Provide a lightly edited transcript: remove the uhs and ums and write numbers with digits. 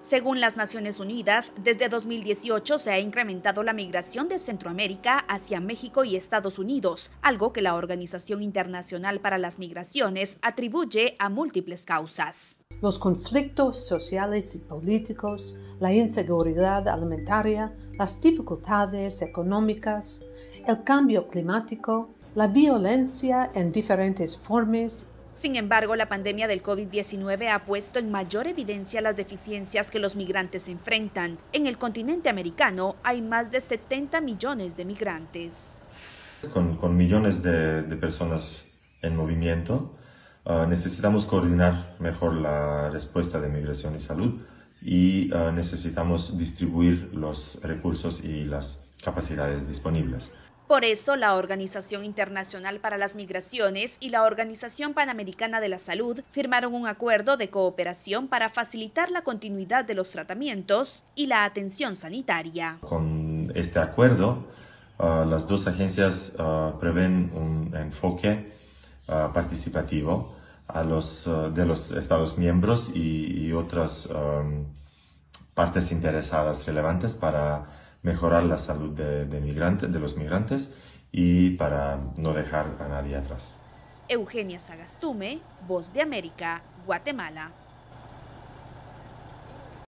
Según las Naciones Unidas, desde 2018 se ha incrementado la migración de Centroamérica hacia México y Estados Unidos, algo que la Organización Internacional para las Migraciones atribuye a múltiples causas. Los conflictos sociales y políticos, la inseguridad alimentaria, las dificultades económicas, el cambio climático, la violencia en diferentes formas. Sin embargo, la pandemia del COVID-19 ha puesto en mayor evidencia las deficiencias que los migrantes enfrentan. En el continente americano hay más de 70 millones de migrantes. Con millones de personas en movimiento, necesitamos coordinar mejor la respuesta de migración y salud y necesitamos distribuir los recursos y las capacidades disponibles. Por eso, la Organización Internacional para las Migraciones y la Organización Panamericana de la Salud firmaron un acuerdo de cooperación para facilitar la continuidad de los tratamientos y la atención sanitaria. Con este acuerdo, las dos agencias prevén un enfoque participativo de los Estados miembros y otras partes interesadas relevantes para mejorar la salud de los migrantes y para no dejar a nadie atrás. Eugenia Sagastume, Voz de América, Guatemala.